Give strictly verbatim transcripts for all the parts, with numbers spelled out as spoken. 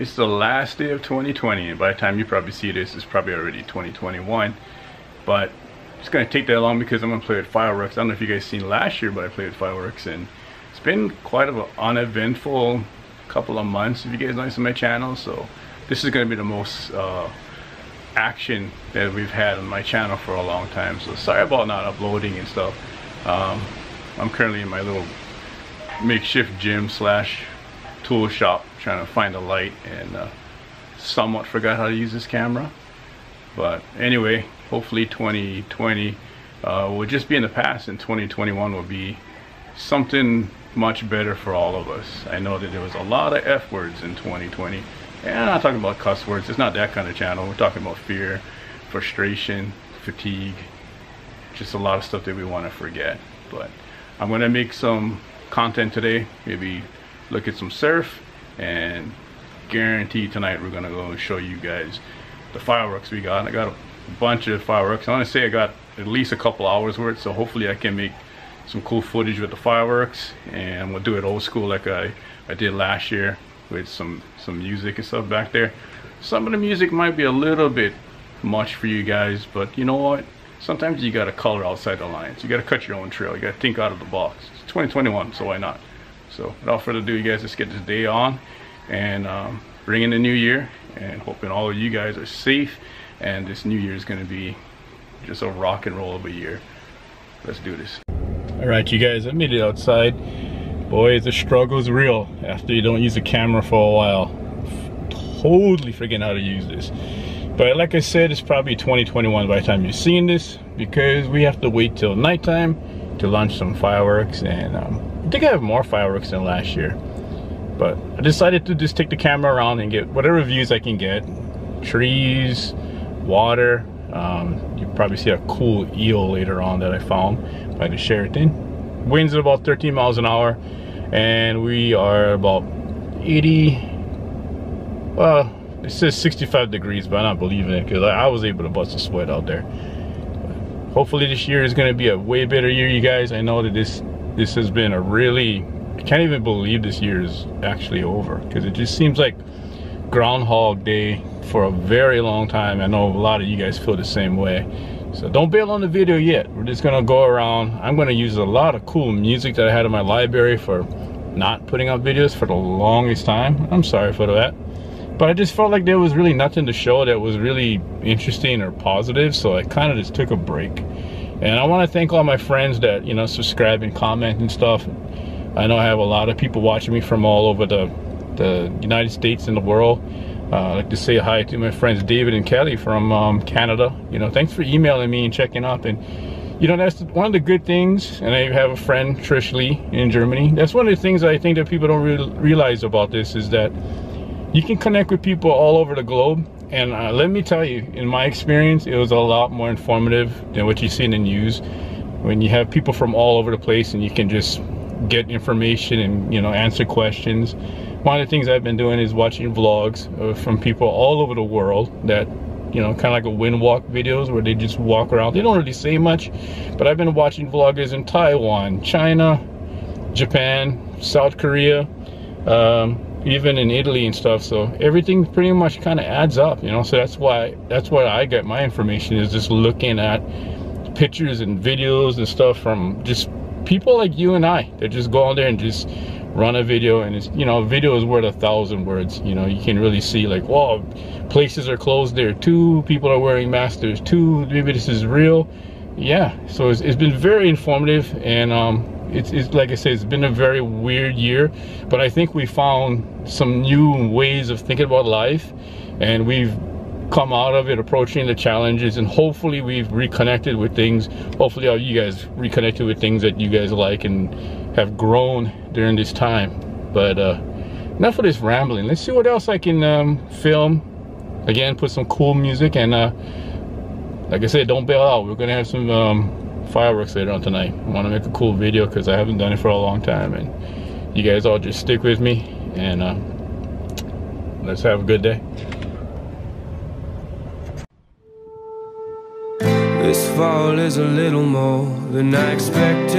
It's the last day of twenty twenty, and by the time you probably see this, it's probably already twenty twenty-one. But it's gonna take that long because I'm gonna play with fireworks. I don't know if you guys seen last year, but I played with fireworks, and it's been quite an uneventful couple of months if you guys like to my channel. So this is gonna be the most uh, action that we've had on my channel for a long time. So sorry about not uploading and stuff. Um, I'm currently in my little makeshift gym slash tool shop trying to find a light, and uh, somewhat forgot how to use this camera. But anyway, hopefully twenty twenty uh, will just be in the past, and twenty twenty-one will be something much better for all of us. I know that there was a lot of F words in twenty twenty, and I'm not talking about cuss words. It's not that kind of channel. We're talking about fear, frustration, fatigue, just a lot of stuff that we want to forget. But I'm going to make some content today, maybe look at some surf, and guarantee tonight we're going to go and show you guys the fireworks we got. I got a bunch of fireworks. I want to say I got at least a couple hours worth, so hopefully I can make some cool footage with the fireworks, and we'll do it old school like I, I did last year with some some music and stuff back there. Some of the music might be a little bit much for you guys, but you know what? Sometimes you gotta color outside the lines. You gotta cut your own trail. You gotta think out of the box. It's twenty twenty-one, so why not? So without further ado, you guys, let's get this day on and um, bring in the new year, and hoping all of you guys are safe, and this new year is gonna be just a rock and roll of a year. Let's do this. All right, you guys, I made it outside. Boy, the struggle's real after you don't use the camera for a while. Totally forgetting how to use this. But like I said, it's probably twenty twenty-one by the time you're seeing this, because we have to wait till nighttime to launch some fireworks. And um, I think I have more fireworks than last year. But I decided to just take the camera around and get whatever views I can get. Trees, water. Um, you probably see a cool eel later on that I found by the Sheraton. Winds at about thirteen miles an hour, and we are about eighty, well, it says sixty-five degrees, but I'm not believing it because I was able to bust a sweat out there. But hopefully this year is going to be a way better year, you guys. I know that this this has been a really, I can't even believe this year is actually over, because it just seems like Groundhog Day for a very long time. I know a lot of you guys feel the same way, so don't bail on the video yet. We're just gonna go around. I'm gonna use a lot of cool music that I had in my library for not putting out videos for the longest time. I'm sorry for that, but I just felt like there was really nothing to show that was really interesting or positive, so I kind of just took a break. And I want to thank all my friends that, you know, subscribe and comment and stuff. I know I have a lot of people watching me from all over the the United States and the world. Uh, I'd like to say hi to my friends David and Kelly from um, Canada. You know, thanks for emailing me and checking up. And you know, that's one of the good things. And I have a friend, Trish Lee, in Germany. That's one of the things I think that people don't re realize about this, is that you can connect with people all over the globe. And uh, let me tell you, in my experience, it was a lot more informative than what you see in the news. When you have people from all over the place, and you can just get information and, you know, answer questions. One of the things I've been doing is watching vlogs from people all over the world that, you know, kind of like a wind walk videos where they just walk around. They don't really say much, but I've been watching vloggers in Taiwan, China, Japan, South Korea, um, even in Italy and stuff. So everything pretty much kind of adds up, you know. So that's why that's why I get my information, is just looking at pictures and videos and stuff from just people like you and I that just go on there and just run a video. And it's, you know, a video is worth a thousand words. You know, you can really see like, whoa, places are closed there too, people are wearing masks there too, maybe this is real. Yeah, so it's, it's been very informative. And um it's, it's like I said, it's been a very weird year, but I think we found some new ways of thinking about life, and we've come out of it approaching the challenges, and hopefully we've reconnected with things. Hopefully all you guys reconnected with things that you guys like and have grown during this time. But uh enough of this rambling. Let's see what else I can um film. Again, put some cool music, and uh like I said, don't bail out. We're gonna have some um fireworks later on tonight. I want to make a cool video because I haven't done it for a long time, and you guys all just stick with me, and uh, let's have a good day. This fall is a little more than I expected,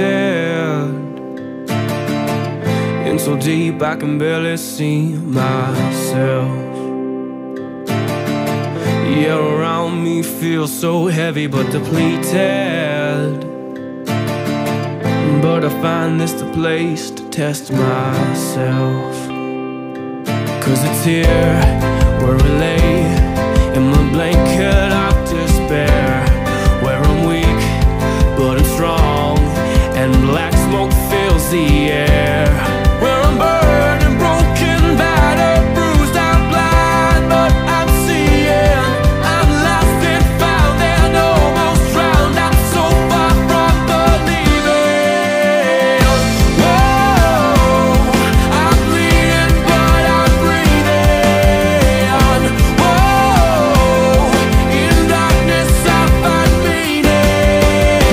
and so deep I can barely see myself. The air around me feels so heavy but depleted, but I find this the place to test myself. Cause it's here where I lay in my blanket of despair, where I'm weak but I'm strong, and black smoke fills the air, where I'm burned and broken, battered, bruised out, blind, but I'm seeing. I'm lost and found and almost drowned, I'm so far from believing. Whoa, I'm bleeding but I'm breathing. Whoa, in darkness I find meaning.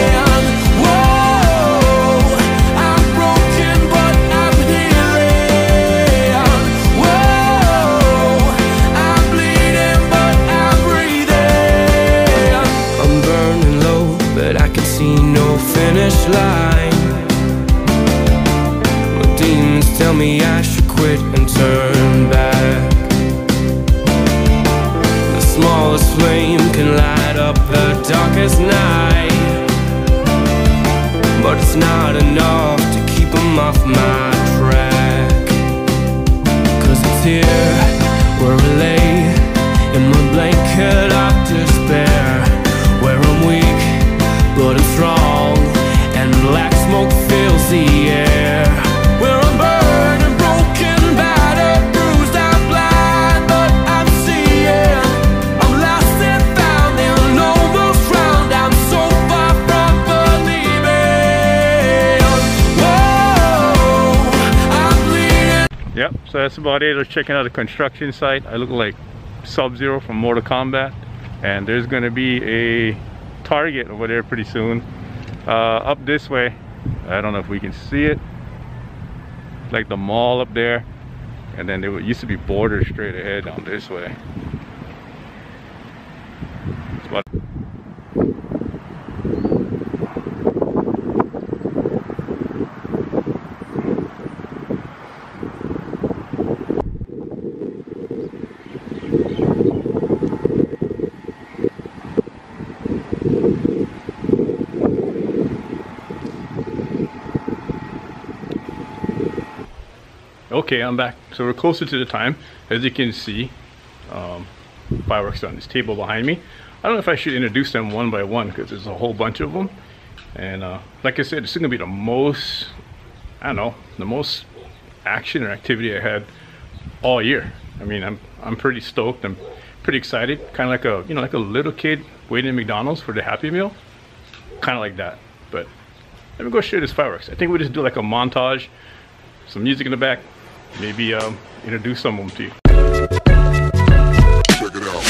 Whoa, I'm broken but I'm healing. Whoa, I'm bleeding but I'm breathing. I'm burning low but I can see no finish line. My demons tell me I should quit and turn back. The smallest flame can light up the darkest night, but it's not enough to keep them off my track. Cause it's here where I lay in my blanket of despair, where I'm weak but I'm strong, and black smoke fills the air, where I'm burned and broken, battered, bruised out, blind, but I'm seeing. I'm lost and found and almost drowned, I'm so far from believing. Whoa, I'm bleeding. Yep, so that's about it. I was checking out a construction site. I look like Sub-Zero from Mortal Kombat, and there's going to be a Target over there pretty soon. Uh, up this way, I don't know if we can see it. Like the mall up there, and then there used to be Border straight ahead down this way. That's about it. Okay, I'm back. So we're closer to the time. As you can see, um, fireworks on this table behind me. I don't know if I should introduce them one by one because there's a whole bunch of them. And uh, like I said, it's gonna be the most, I don't know, the most action or activity I had all year. I mean, I'm I'm pretty stoked. I'm pretty excited. Kind of like a you know like a little kid waiting at McDonald's for the Happy Meal. Kind of like that. But let me go show you this fireworks. I think we'll just do like a montage, some music in the back. Maybe um, introduce some of them to you. Check it out.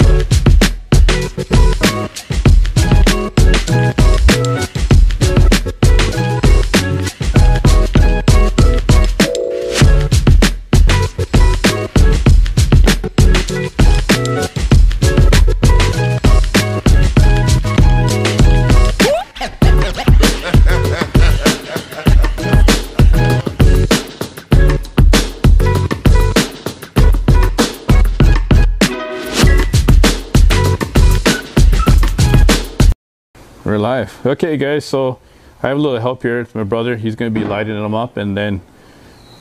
We're live. Okay guys, so I have a little help here. It's my brother. He's going to be lighting them up, and then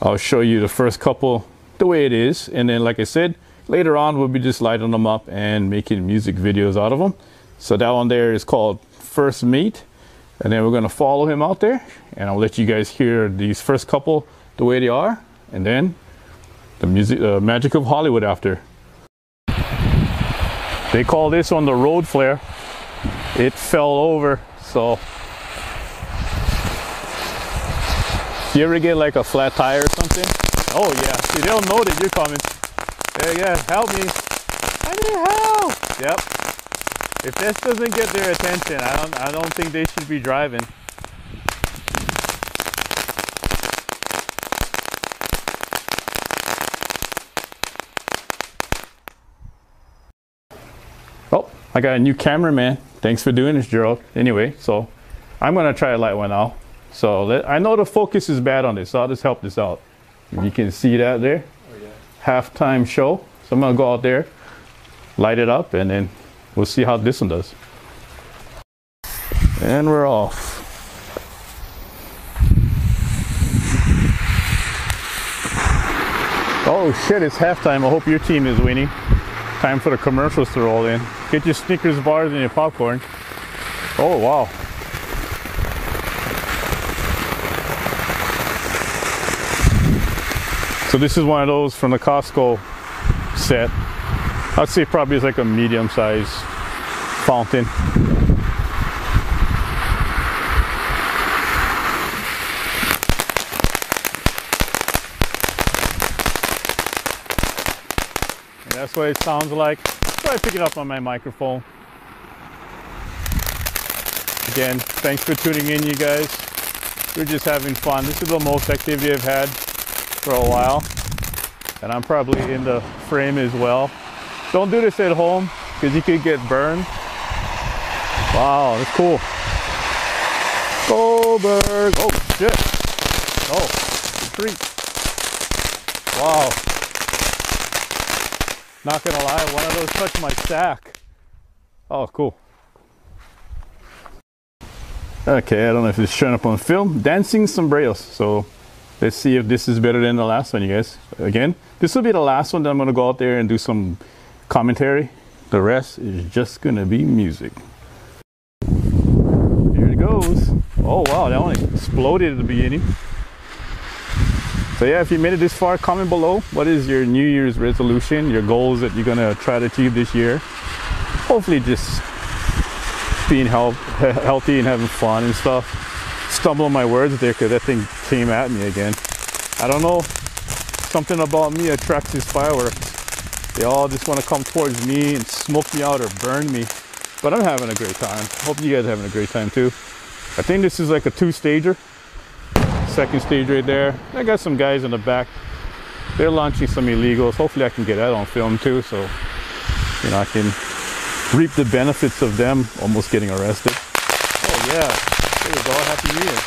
I'll show you the first couple the way it is, and then like I said, later on we'll be just lighting them up and making music videos out of them. So that one there is called First Mate, and then we're going to follow him out there, and I'll let you guys hear these first couple the way they are, and then the music, uh, magic of Hollywood after. They call this one the road flare. It fell over, so if you ever get like a flat tire or something, oh yeah, see, they'll know that you're coming. There you go, help me, I need help. Yep, if this doesn't get their attention, I don't, I don't think they should be driving. Oh, I got a new cameraman. Thanks for doing this, Gerald. Anyway, so I'm gonna try to light one now. So let, I know the focus is bad on this, so I'll just help this out. If you can see that there, oh, yeah. Halftime show. So I'm gonna go out there, light it up, and then We'll see how this one does. And we're off. Oh shit, it's halftime. I hope your team is winning. Time for the commercials to roll in. Get your Snickers bars and your popcorn. Oh wow. So this is one of those from the Costco set. I'd say probably it's like a medium-sized fountain. And that's what it sounds like. So I pick it up on my microphone. Again, thanks for tuning in, you guys. We're just having fun. This is the most activity I've had for a while, and I'm probably in the frame as well. Don't do this at home because you could get burned. Wow, that's cool. Goldberg. Oh shit. Oh, retreat. Wow. Not gonna lie, one of those touched my sack. Oh, cool. Okay, I don't know if it's showing up on film. Dancing sombreros. So let's see if this is better than the last one, you guys. Again, this will be the last one that I'm going to go out there and do some commentary. The rest is just going to be music. Here it goes. Oh, wow, that one exploded at the beginning. So, yeah, if you made it this far, comment below. What is your New Year's resolution, your goals that you're going to try to achieve this year? Hopefully just being health, healthy and having fun and stuff. Stumble on my words there because that thing came at me again. I don't know, something about me attracts these fireworks. They all just want to come towards me and smoke me out or burn me, but I'm having a great time. Hope you guys are having a great time too. I think this is like a two-stager, second stage right there. I got some guys in the back, they're launching some illegals. Hopefully I can get that on film too, so you know I can reap the benefits of them almost getting arrested. Oh yeah. There we go, happy new year.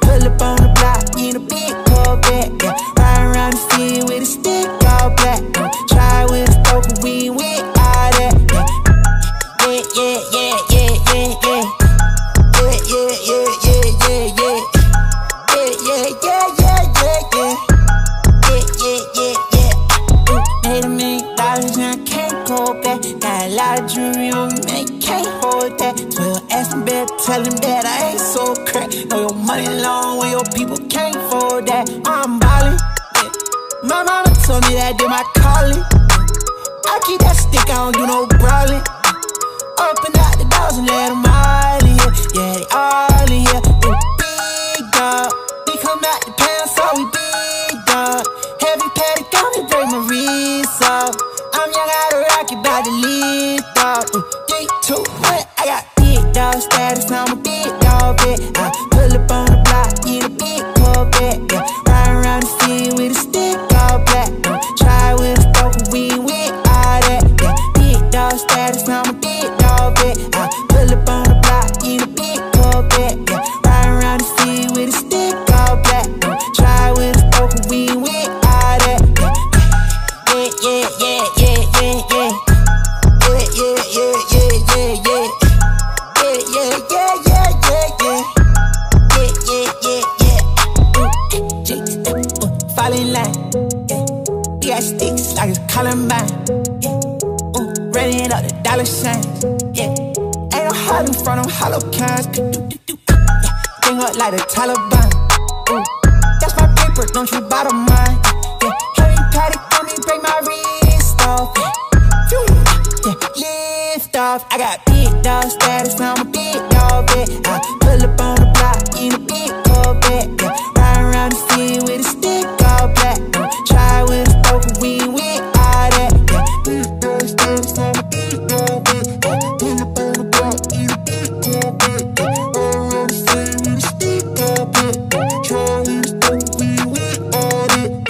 Pull up on the block in a big Corvette. got sticks like a columbine. Yeah. Ooh, running up the dollar signs. Yeah. Ain't no hiding from them hollow kinds. Yeah. Bring up like the Taliban. Ooh. That's my paper, don't you bother mine. Yeah. Harry Potter on me, break my wrist off. Yeah. Yeah. Lift off. I got big dog status, now I'm a big dog vet. I pull up on the block in a big Corvette. Yeah. Ride around the city with a stick all black. Try with a broken wing with all that. Big dog status, now I'm a big dog vet. Pull up on the block in a big Corvette. Ride around the city with a stick all black. Try with a broken wing with all that.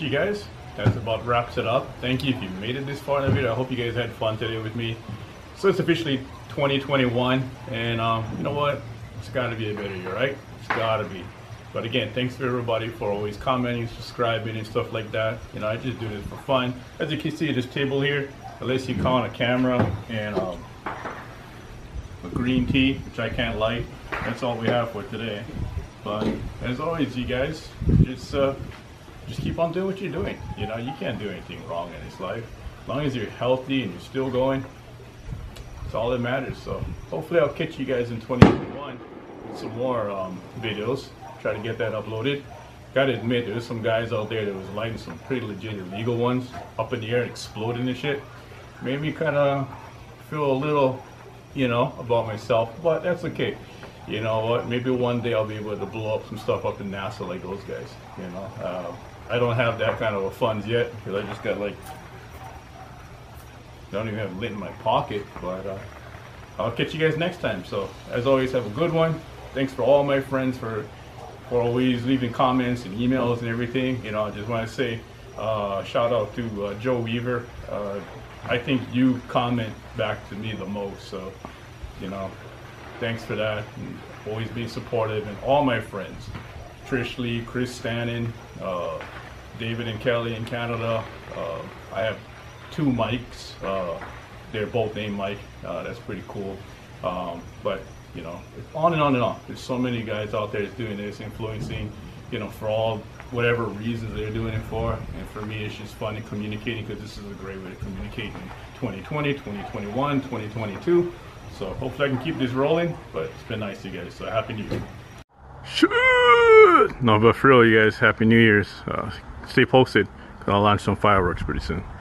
You guys, that's about wraps it up. Thank you if you made it this far in the video. I hope you guys had fun today with me. So it's officially twenty twenty-one, and um you know what, it's got to be a better year, right? It's got to be. But again, thanks to everybody for always commenting, subscribing and stuff like that. You know, I just do this for fun. As you can see, this table here, unless you call on a camera and um a green tea, which I can't light, that's all we have for today. But as always, you guys just uh Just keep on doing what you're doing. You know, you can't do anything wrong in this life. As long as you're healthy and you're still going, it's all that matters. So hopefully I'll catch you guys in twenty twenty-one with some more um, videos. Try to get that uploaded. Gotta admit, there's some guys out there that was lighting some pretty legit illegal ones up in the air and exploding and shit. Made me kind of feel a little, you know, about myself, but that's okay. You know what, maybe one day I'll be able to blow up some stuff up in NASA like those guys, you know. Uh, I don't have that kind of a funds yet, because I just got like, don't even have lint in my pocket, but uh, I'll catch you guys next time. So as always, have a good one. Thanks for all my friends for, for always leaving comments and emails and everything. You know, I just want to say uh, shout out to uh, Joe Weaver. Uh, I think you comment back to me the most, so, you know. Thanks for that, and always being supportive, and all my friends, Trish Lee, Chris Stannon, uh, David and Kelly in Canada. Uh, I have two mics, uh, they're both named Mike, uh, that's pretty cool. Um, but, you know, on and on and on. There's so many guys out there that's doing this, influencing, you know, for all whatever reasons they're doing it for. And for me, it's just fun and communicating, because this is a great way to communicate in twenty twenty, twenty twenty-one, twenty twenty-two. So hopefully I can keep this rolling, but it's been nice, you guys. So happy New Year. Shit! No, but for real, you guys, happy New Year's. Uh, stay posted, 'cause I'll launch some fireworks pretty soon.